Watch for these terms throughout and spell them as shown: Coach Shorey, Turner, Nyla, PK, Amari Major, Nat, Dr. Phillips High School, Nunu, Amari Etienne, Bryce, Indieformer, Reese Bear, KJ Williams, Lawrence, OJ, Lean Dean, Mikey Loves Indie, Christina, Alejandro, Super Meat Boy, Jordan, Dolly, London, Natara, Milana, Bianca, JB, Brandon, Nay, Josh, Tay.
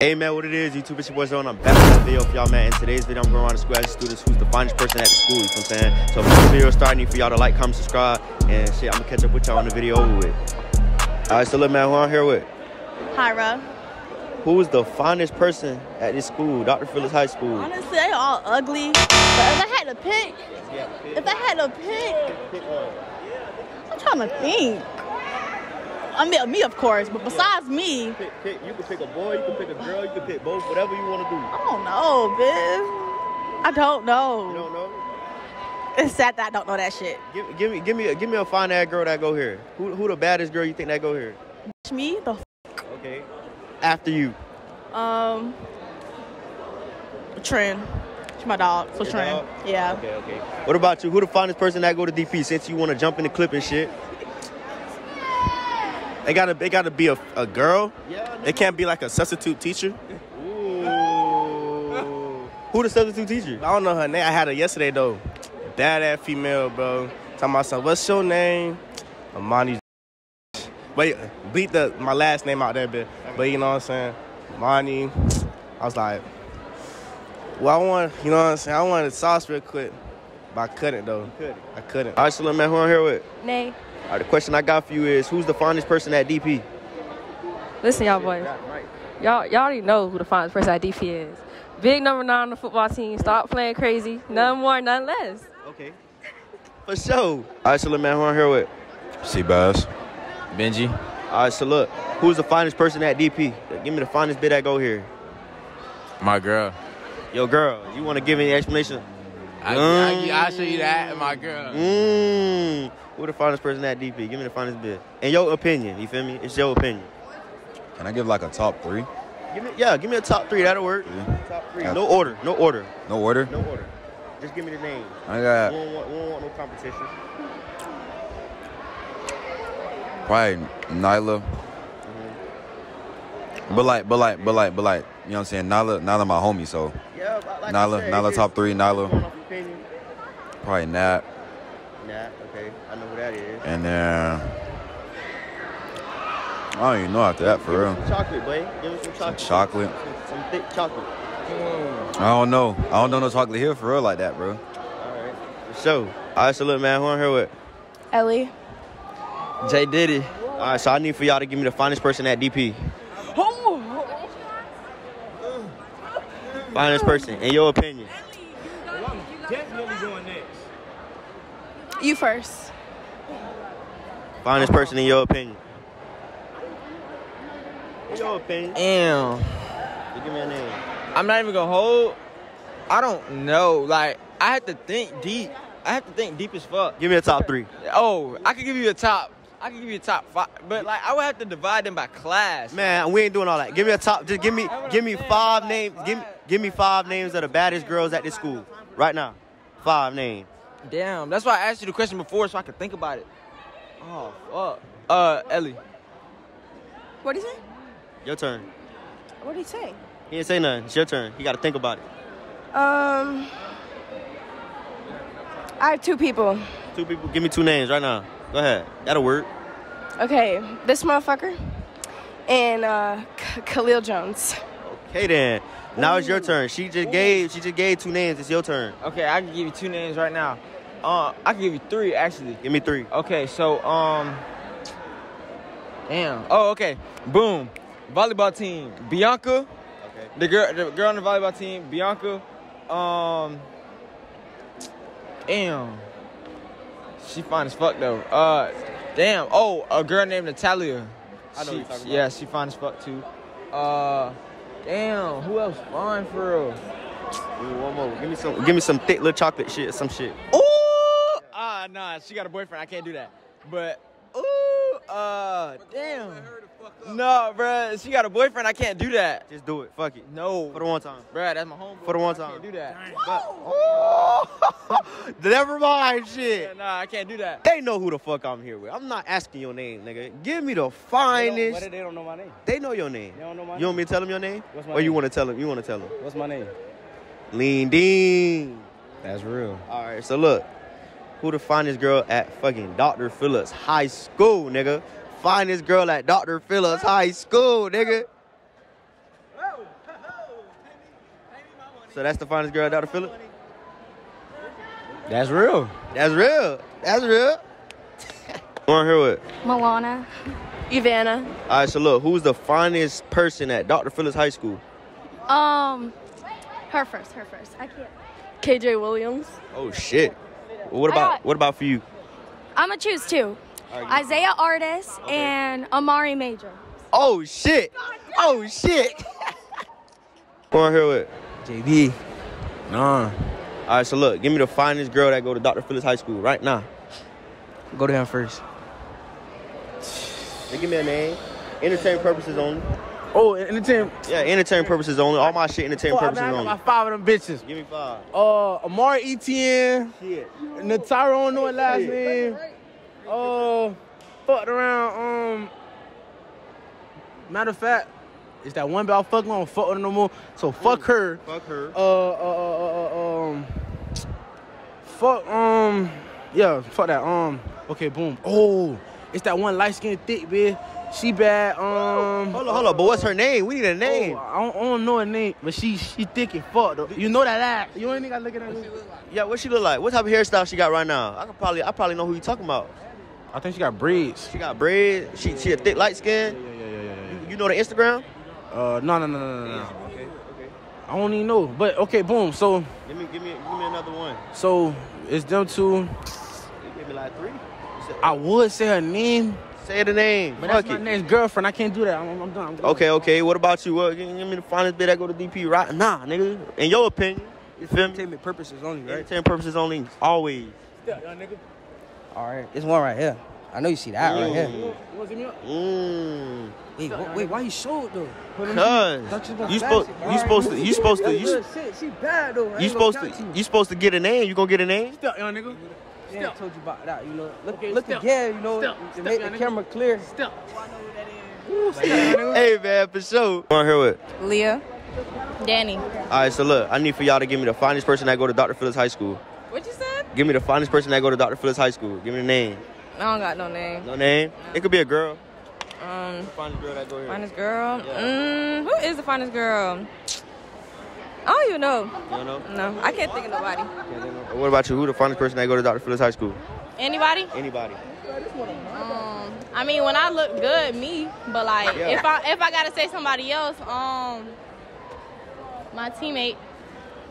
Hey man, what it is, YouTube, it's your boy Zone. I'm back with a video for y'all, man. In today's video, I'm going around the school as students who's the finest person at the school, you know what I'm saying? So if this video starting, need for y'all to like, comment, subscribe, and shit, I'm gonna catch up with y'all on the video over with. All right, so look, man, who I'm here with? Hira. Who is the finest person at this school, Dr. Phillips High School? Honestly, they all ugly, but if I had to pick, I'm trying to think. I mean, me, of course, but besides me. You can pick a boy, you can pick a girl, you can pick both, whatever you want to do. I don't know, bitch. I don't know. You don't know? It's sad that I don't know that shit. Give me a fine-ass girl that go here. Who the baddest girl you think that go here? Me, the fuck. Okay. After you. Trin. She's my dog, so Trin. Dog? Yeah. Okay, okay. What about you? Who the finest person that go to DP since you want to jump in the clip and shit? It gotta be a girl. Yeah, it can't be like a substitute teacher. Ooh. Who the substitute teacher? I don't know her name. I had her yesterday though. Badass female, bro. Talking about something. What's your name? Amani. Wait, bleep my last name out there, bit. But you know what I'm saying? Imani. I was like, well, I want, you know what I'm saying? I wanted sauce real quick, but I couldn't though. I couldn't. All right, so look, man, who I'm here with? Nay. All right, the question I got for you is, who's the finest person at DP? Listen, y'all boys. Y'all already know who the finest person at DP is. Big #9 on the football team. Stop playing crazy. None more, none less. Okay. For sure. All right, so look, man, who I'm here with? C Buzz Benji. All right, so look, who's the finest person at DP? Give me the finest bit that go here. My girl. Yo, girl, you want to give any explanation? I'll show you that, my girl. Who the finest person at DP? Give me the finest bid. In your opinion, you feel me? It's your opinion. Can I give like a top three? Give me a top three. That'll work. Yeah. Top three. No order. No order. No order? No order. Just give me the name. I got... We don't want no competition. Probably Nyla. But like, you know what I'm saying? Nyla my homie, so. Yeah, like Nyla top three, Nyla. Probably Nat. Nat, okay. I know who that is. And then I don't even know after that, for real. Give me some chocolate, boy. Give me some chocolate. Some thick chocolate. I don't know no chocolate here for real like that, bro. Alright. So, alright, so look, man, who I'm here with? Ellie. Jay Diddy. Alright, so I need for y'all to give me the finest person at DP. Finest person, in your opinion. Ellie, I'm definitely going next. You first. Finest person, in your opinion. In your opinion. Damn. You give me a name. I'm not even gonna hold. I don't know. Like, I have to think deep. I have to think deep as fuck. Give me a top three. Oh, I could give you a top. I can give you a top five, but like I would have to divide them by class. Man, we ain't doing all that. Give me a top. Just give me five names. Give me five names of the baddest girls at this school right now. Five names. Damn, that's why I asked you the question before so I could think about it. Oh fuck. Ellie. What did he say? Your turn. What did he say? He didn't say nothing. It's your turn. You got to think about it. I have two people. Two people. Give me two names right now. Go ahead. That'll work. Okay, this motherfucker and K-Khalil Jones. Okay then. Now it's your turn. She just gave two names. It's your turn. Okay, I can give you two names right now. I can give you three actually. Give me three. Okay, so damn. Oh, okay. Boom. Volleyball team. Bianca. Okay. The girl on the volleyball team. Bianca. Damn. She fine as fuck though. Damn. Oh, a girl named Natalia. I know what you're talking about. Yeah, she fine as fuck too. Damn. Who else fine for real? Ooh, one more. Give me some thick little chocolate shit or some shit. Ooh. Nah. She got a boyfriend. I can't do that. But ooh. Damn. No, bruh. She got a boyfriend. I can't do that. Just do it. Fuck it. No. For the one time. Bruh, that's my homeboy. For the one time. I can't do that. Never mind shit. Yeah, nah, I can't do that. They know who the fuck I'm here with. I'm not asking your name, nigga. Give me the finest. They don't know my name. They know your name. They don't know my name. You want me to tell them your name? What's my name? Or you want to tell them? What's my name? Lean Dean. That's real. All right, so look. Who the finest girl at fucking Dr. Phillips High School, nigga? Finest girl at Dr. Phillips High School, nigga. So that's the finest girl, Dr. Phillips? That's real. That's real. That's real. Who are here with? Milana. Ivana. All right, so look, who's the finest person at Dr. Phillips High School? Her first. I can't. KJ Williams. Oh, shit. What about for you? I'm going to choose two. Right, Isaiah Artis and Amari Major. Oh, shit. Oh, shit. Who are here with? JB. Nah. All right, so look, give me the finest girl that go to Dr. Phillips High School right now. Go to him first. They give me a name. Entertainment purposes only. Oh, entertainment. Yeah, entertainment purposes only. All my shit entertainment purposes only. I got my 5 of them bitches. Give me 5. Amari Etienne. Shit. Natara, don't know her last name. Fucked around. Matter of fact, it's that one about fucking. I don't fuck with her no more. So fuck her. Fuck her. Yeah, fuck that. Okay, boom. Oh, it's that one light-skinned thick bitch. She bad. Hold on. But what's her name? We need a name. Oh, I don't know her name, but she thick and fuck though. You know that ass. You ain't got to look at her. What she look like? Yeah, what she look like? What type of hairstyle she got right now? I probably know who you talking about. I think she got braids. She got braids. She a thick light skin. Yeah. You know the Instagram? No. Okay. I don't even know. But okay, boom. So give me another one. So it's them two. Maybe like 3. I would say her name. Say the name. But that's my next girlfriend. I can't do that. I'm done. Okay. What about you? Give me the finest bit. I go to DP right now, nigga. In your opinion, you feel me? Entertainment purposes only, right? Entertainment purposes only, always. Yeah, nigga. All right, it's one right here. I know you see that right here. Wait, why you short though? Cause you supposed to get a name. You gonna get a name? Stop, young nigga. Yeah, I told you about that, you know. Look again, you know, to make the camera clear. Step. Hey, man, for sure. I'm here with Leah, Danny. All right, so look, I need for y'all to give me the finest person that go to Dr. Phillips High School. What you said? Give me the finest person that go to Dr. Phillips High School. Give me the name. I don't got no name. No name? No. It could be a girl. The finest girl that go here. Finest girl? Yeah. Who is the finest girl? I don't even know. You don't know? No, I can't think of nobody. What about you? Who the finest person that go to Dr. Phillips High School? Anybody. I mean, when I look good, me. But like, yeah. if I gotta say somebody else, my teammate,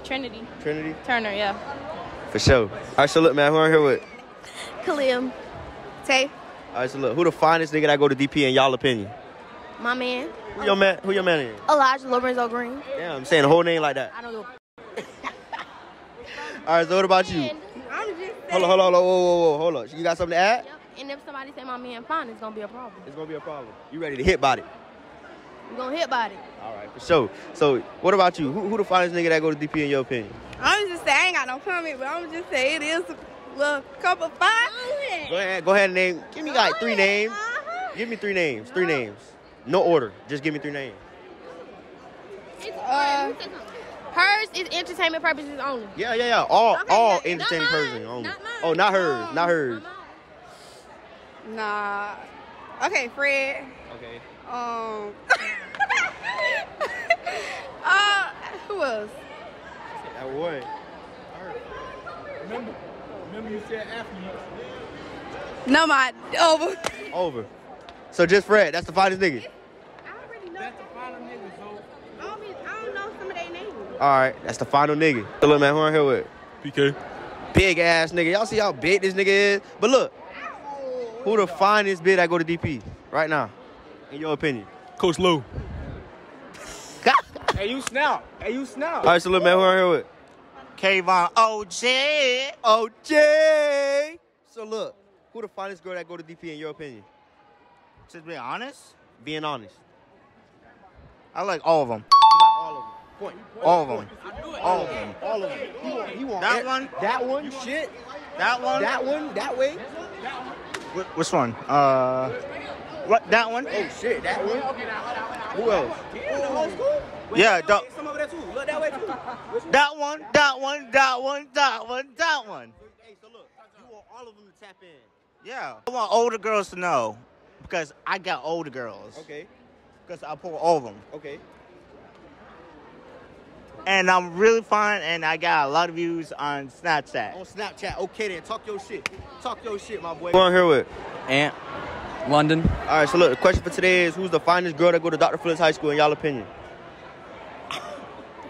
Trinity. Trinity. Turner, yeah. For sure. All right, so look, man, who I'm here with? Khalil. Tay. All right, so look, who the finest nigga that go to DP in y'all opinion? My man. Who your man is? Elijah Lorenzo Green. Yeah, I'm saying the whole name like that. I don't know. All right, so what about you? I'm just saying. Hold on. Hold on. You got something to add? Yep. And if somebody say my man fine, it's going to be a problem. It's going to be a problem. You ready to hit body? We're going to hit body. All right, for sure. So what about you? Who the finest nigga that go to DP in your opinion? I'm just saying, I ain't got no comment, but I'm just saying it is a little couple fine. Go ahead and name. Give me like 3 names. Give me 3 names. 3 names. No order. Just give me 3 names. Hers is entertainment purposes only. Yeah. All entertainment purposes only. Oh, not hers. Nah. Okay, Fred. Okay. Who else? That one. Remember you said after you. No, my over. So just Fred. That's the finest nigga. All right, that's the final nigga. So look, man, who I'm here with? PK. Big ass nigga. Y'all see how big this nigga is? But look, who the finest bitch that go to DP right now? In your opinion? Coach Lou. Hey, you snap. All right, so look, man, who I'm here with? Kayvon. OJ. So look, who the finest girl that go to DP in your opinion? Just being honest. I like all of them. Point. All of them. He want that one. You shit. That one. That way. Which one? What? That one. Oh shit. That one. Who else? The whole school? Yeah. Some over there too. Look that way too. That one. Hey, so look, you want all of them to tap in. Yeah. I want older girls to know because I got older girls. Okay. Because I pull all of them. Okay. And I'm really fun, and I got a lot of views on Snapchat. On Snapchat. Okay, then. Talk your shit. Talk your shit, my boy. Who I'm here with? Ant. London. All right, so look, the question for today is, who's the finest girl that go to Dr. Phillips High School, in y'all opinion?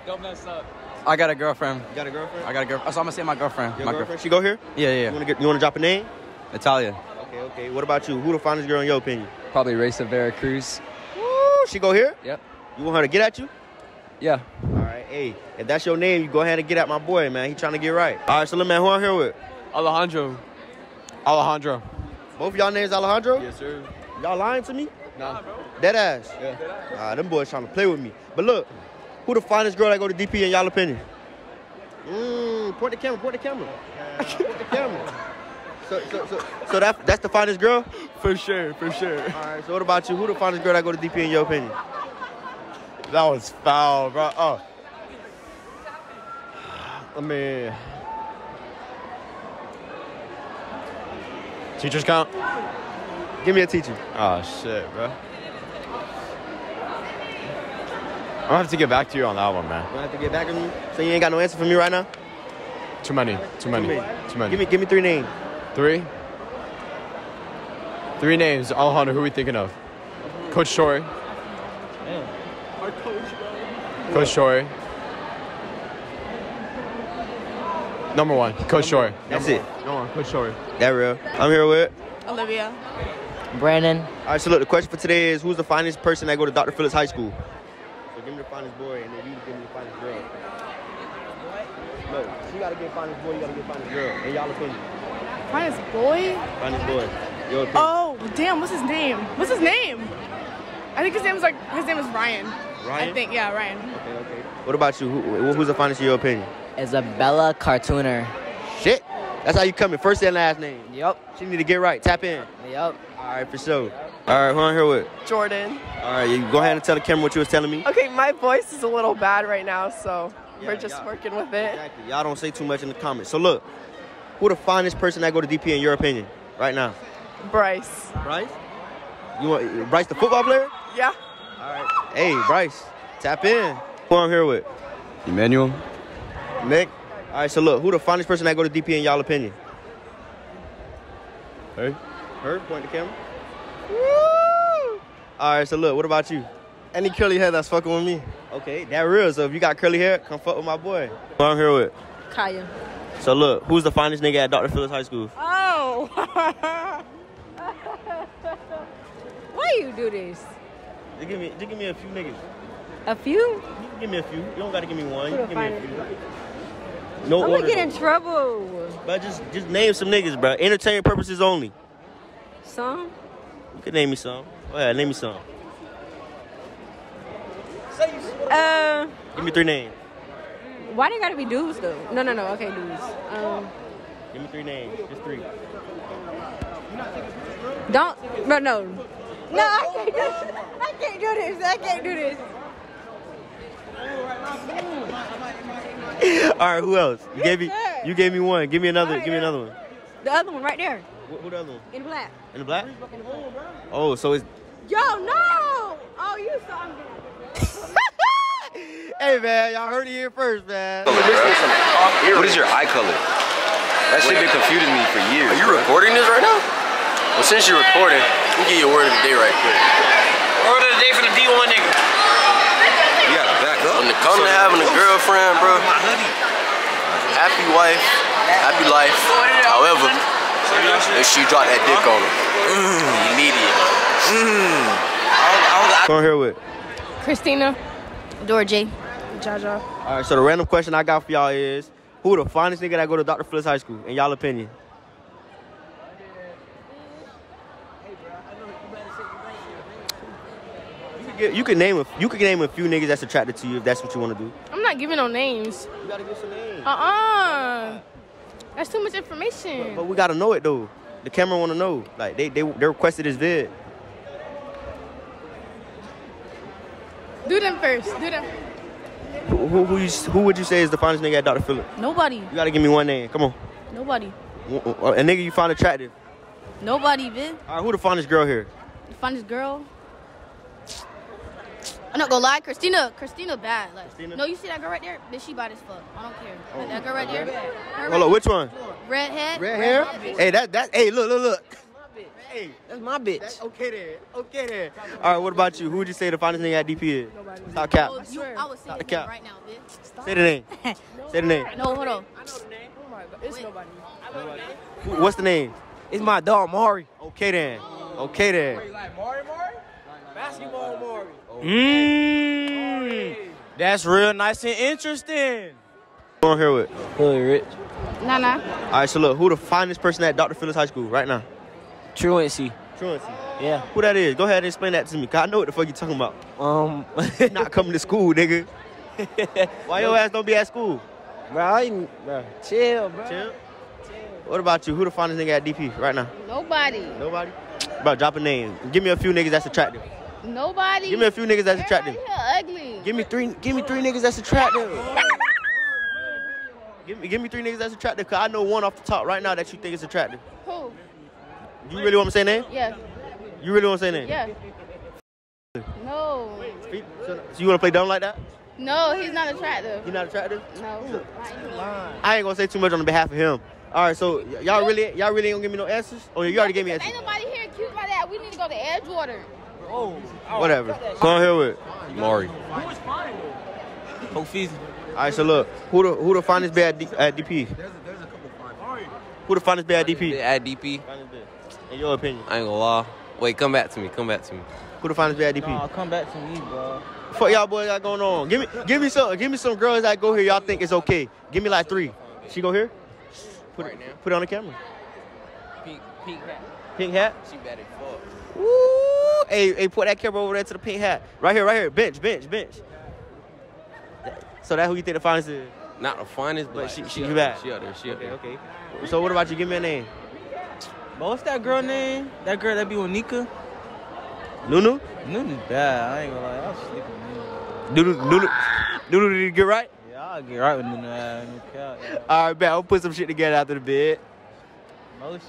Don't mess up. I got a girlfriend. You got a girlfriend? I got a girlfriend. So I'm going to say my girlfriend. Your girlfriend? She go here? Yeah, yeah. You want to drop a name? Natalia. Okay, okay. What about you? Who the finest girl in your opinion? Probably Race of Veracruz. Woo! She go here? Yep. You want her to get at you? Yeah. All right, hey, if that's your name, you go ahead and get at my boy, man. He trying to get right. All right, so look, man, who I'm here with? Alejandro. Alejandro. Both of y'all names Alejandro? Yes, sir. Y'all lying to me? Nah. Dead ass? Yeah. Nah, them boys trying to play with me. But look, who the finest girl that go to DP in y'all opinion? Point the camera, point the camera. Point the camera. So that's the finest girl? For sure, for sure. All right, so what about you? Who the finest girl that go to DP in your opinion? That was foul, bro. Oh. I mean... Teachers count? Give me a teacher. Oh, shit, bro. I'm gonna have to get back to you on that one, man. You have to get back to me? So you ain't got no answer for me right now? Too many. Too many. Too many. Give me three names. Three? Three names. Alejandro, who are we thinking of? Coach Shorey. Coach Shorey. Number one. Coach Shorey. That's it. Number one. Coach Shorey. That real. I'm here with... Olivia. Brandon. All right, so look, the question for today is, who's the finest person that go to Dr. Phillips High School? So give me the finest boy, and then you give me the finest girl. Look, you gotta get finest boy, you gotta get finest girl. And y'all opinion. Finest boy? Finest boy. Your opinion. Oh, damn, what's his name? What's his name? I think his name is Ryan. Ryan? I think, yeah, Ryan. Okay, okay. What about you? Who's the finest in your opinion? Isabella Cartooner. Shit. That's how you coming. First and last name. Yep. She need to get right. Tap in. Yep. All right, for sure. All right, who I'm here with? Jordan. All right, you go ahead and tell the camera what you was telling me. Okay, my voice is a little bad right now, so yeah, we're just working with it. Exactly. Y'all don't say too much in the comments. So look, who the finest person that go to DP in your opinion right now? Bryce. Bryce? You want Bryce the football player? Yeah. All right. Hey, Bryce, tap in. Who I'm here with? Emmanuel. Nick. All right, so look, who the finest person that go to DP in y'all opinion? Hey. Her, point the camera. Woo! All right, so look, what about you? Any curly hair that's fucking with me. Okay, that real. So if you got curly hair, come fuck with my boy. Who I'm here with? Kaya. So look, who's the finest nigga at Dr. Phillips High School? Oh. Why you do this? Just give me a few niggas. A few? You can give me a few. You don't gotta give me one. You can give me a few. No order. I'm gonna get in trouble. But just name some niggas, bro. Entertainment purposes only. Some? You can name me some. Go ahead, name me some. Give me three names. Why they gotta be dudes though? No. Okay, dudes. Give me three names. Just three. Don't. No. No, I can't do this. I can't do this. I can't do this. All right, who else? You gave me one. Give me another. Right, give me another one. The other one right there. Who the other one? In the black. In the black? In the black. Oh, so it's... Yo, no! Oh, you saw I'm good. Hey, man, y'all heard it here first, man. What is your eye color? That shit been confusing me for years. Are you recording this right now? Well, since you're recording, we get your word of the day right quick. Word of the day for the D1 nigga. You gotta back up. When it comes to having a girlfriend, bro, happy wife, happy life. However, if she dropped that dick on her, immediate. Who I'm here with? Christina. Dorje. Jaja. All right, so the random question I got for y'all is, who the finest nigga that go to Dr. Phillips High School, in y'all opinion? You can name a few niggas that's attracted to you if that's what you want to do. I'm not giving no names. You gotta give some names. That's too much information. But we gotta know it though. The camera wanna know. Like they requested this vid. Do them first. Do them. Who would you say is the finest nigga at Dr. Phillips? Nobody. You gotta give me one name. Come on. Nobody. A nigga you find attractive. Nobody, Vin. All right, who the finest girl here? The finest girl. I'm not gonna lie, Christina bad. Like, Christina? No, you see that girl right there? Bitch, she bad as fuck. I don't care. Oh, that girl right there. Hold on, which one? Redhead. Red hair? Hey, hey, look. Hey, that's my bitch. That's okay there. All right, what about you? Who would you say the finest nigga at DP is? Nobody. Stop cap. I would say the cap right now, bitch. Stop. Say the name. Say the name. No, hold on. I know the name. Oh my God. It's nobody. What's the name? It's my dog, Mari. Okay then. Okay then. Wait, like Mari? Basketball Mari. Mmm. That's real nice and interesting. Who on here with? Really Rich. Nah. All right, so look, who the finest person at Dr. Phillips High School right now? Truancy. Yeah. Who that is? Go ahead and explain that to me, cause I know what the fuck you talking about. Not coming to school, nigga. Why your ass don't be at school? Bro, chill, bro. Chill. What about you? Who the finest nigga at DP right now? Nobody. Nobody? Bro, drop a name. Give me a few niggas that's attractive. Nobody. Give me a few niggas that's attractive. Ugly. Give me three niggas that's attractive. give me three niggas that's attractive, cause I know one off the top right now that you think is attractive. Who? You really want me to say name? Yeah. You really want to say name? Yeah. No. So you want to play dumb like that? No, he's not attractive. He's not attractive? No. I ain't going to say too much on behalf of him. All right, so y'all really ain't going to give me no answers? Or you already gave me answers? Ain't nobody here cute like that. We need to go to Edgewater. Oh, whatever. Come on here with Mari. Who is fine? All right, so look. Who the finest bad at DP? There's a couple fine. Who the finest bad at DP? At DP. In your opinion? I ain't gonna lie. Wait, come back to me. Who the finest bad DP? Nah, come back to me, bro. Fuck y'all boys got going on. Give me some girls that go here y'all think it's okay. Give me like three. She go here? Put it on the camera. Pink hat. Pink hat? She bad as fuck. Woo! Hey, put that camera over there to the pink hat. Right here. Bench. So that who you think the finest is? Not the finest, but she bad. She out there. Okay. So what about you? Give me a name. But what's that girl name? That girl that be with Nika? Nunu? Nunu's bad. I ain't gonna lie. I was sleeping with Nunu. Nunu, did you get right? Yeah, I'll get right with Nunu. Yeah. All right, man. I'll put some shit together after the bed. Motion,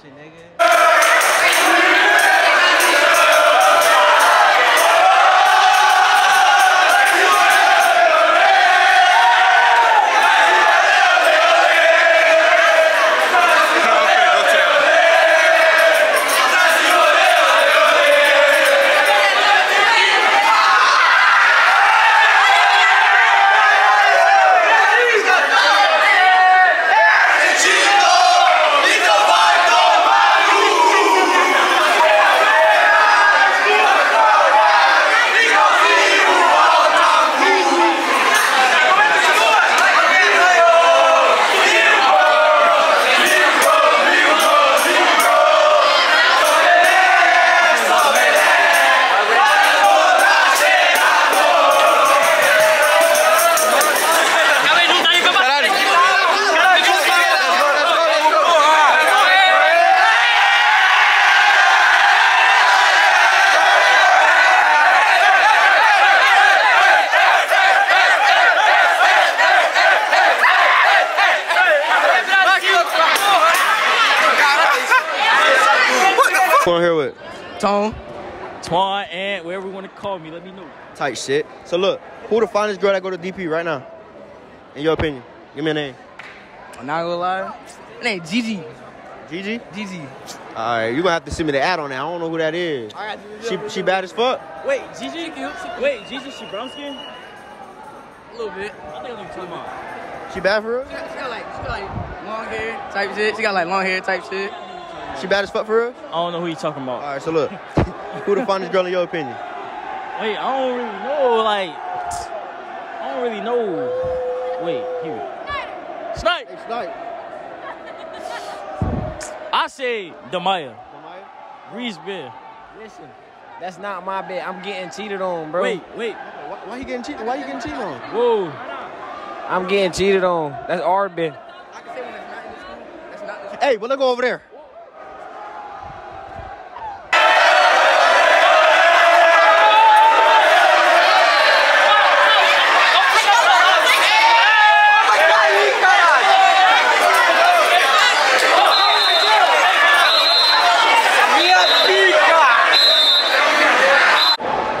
Twan, and wherever you want to call me, let me know. Tight shit. So look, who the finest girl that go to DP right now? In your opinion, give me a name. I'm not gonna lie. My name Gigi. Gigi? Gigi. All right, you gonna have to send me the ad on that. I don't know who that is. All right, she bad as fuck. Wait, Gigi? Wait, Gigi? She brown skin? A little bit. I think I look too much. She bad for real? She got like long hair type shit. She got like long hair type shit. She bad as fuck for real? I don't know who you talking about. All right, so look. Who the finest girl in your opinion? Wait, I don't really know. Wait, here. Snipe! Hey, Snipe. I say Demaya. Reese Bear. Listen, that's not my bet. I'm getting cheated on, bro. Wait. Why you getting cheated? Why you getting cheated on? Whoa. I'm getting cheated on. That's our bet. I can say when that's not in the school. That's not the school. Hey, well, let's go over there.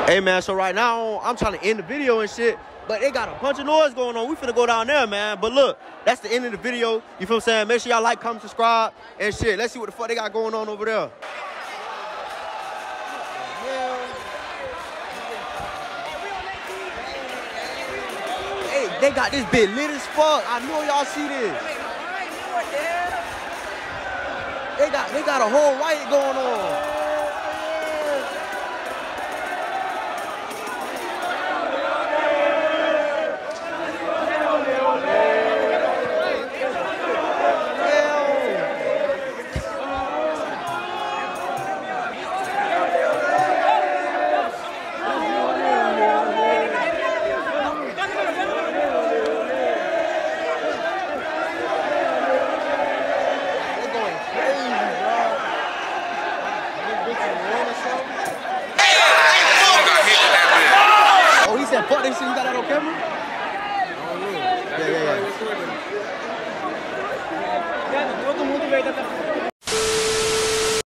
Hey, Hey, man, so right now, I'm trying to end the video and shit, but they got a bunch of noise going on. We finna go down there, man. But look, that's the end of the video. You feel what I'm saying? Make sure y'all like, comment, subscribe, and shit. Let's see what the fuck they got going on over there. Hey, they got this bit lit as fuck. I know y'all see this. They got a whole riot going on.